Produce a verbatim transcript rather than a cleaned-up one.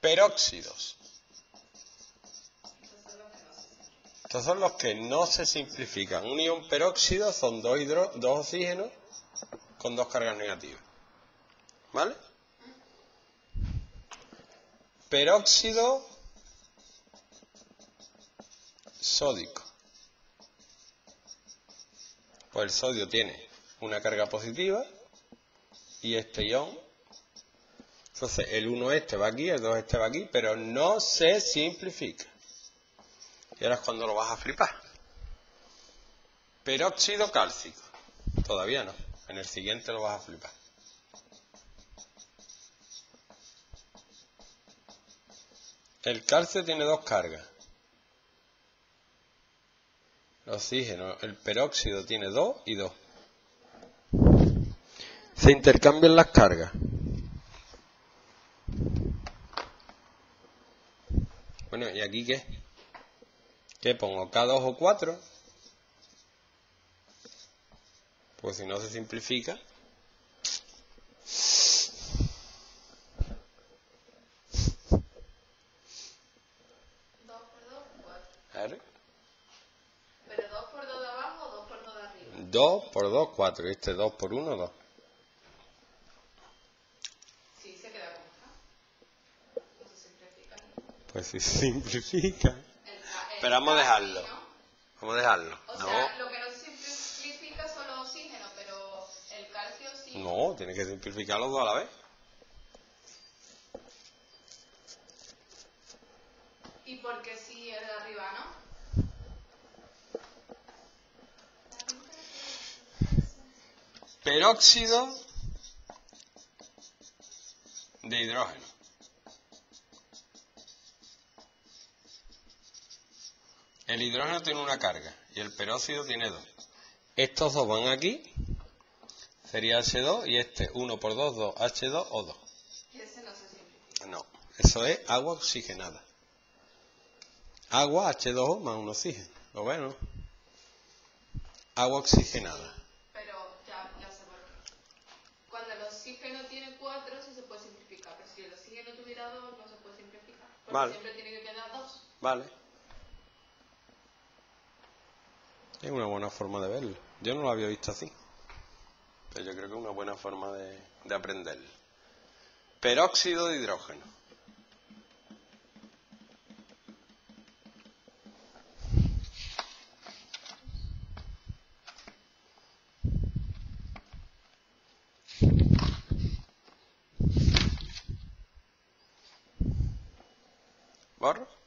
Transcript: peróxidos. Estos son los que no se simplifican. Un ion peróxido son dos, hidro, dos oxígenos con dos cargas negativas. ¿Vale? Peróxido sódico. Pues el sodio tiene una carga positiva y este ion. Entonces el uno este va aquí, el dos este va aquí, pero no se simplifica. Y ahora es cuando lo vas a flipar. Peróxido cálcico. Todavía no. En el siguiente lo vas a flipar. El calcio tiene dos cargas. El oxígeno, el peróxido tiene dos y dos. Se intercambian las cargas. Bueno, ¿y aquí qué? ¿Qué pongo? K dos O cuatro. Pues si no se simplifica. dos por dos, cuatro. Y este dos por uno, dos. Sí, se queda con K. ¿Se simplifica? Pues se simplifica. Pero vamos a dejarlo. Vamos a dejarlo. O no. sea, lo que no se simplifica son los oxígenos, pero el calcio sí. No, tienes que simplificar los dos a la vez. ¿Y por qué sí es de arriba, no? Peróxido de hidrógeno. El hidrógeno tiene una carga y el peróxido tiene dos. Estos dos van aquí, sería H dos, y este uno por dos, dos, H dos O dos. ¿Y ese no se simplifica? No, eso es agua oxigenada. Agua H dos O más un oxígeno, lo bueno. Agua oxigenada. Vale. Siempre tiene que quedar dos. Vale. Es una buena forma de verlo. Yo no lo había visto así. Pero yo creo que es una buena forma de, de aprenderlo. Peróxido de hidrógeno. ¿Borro?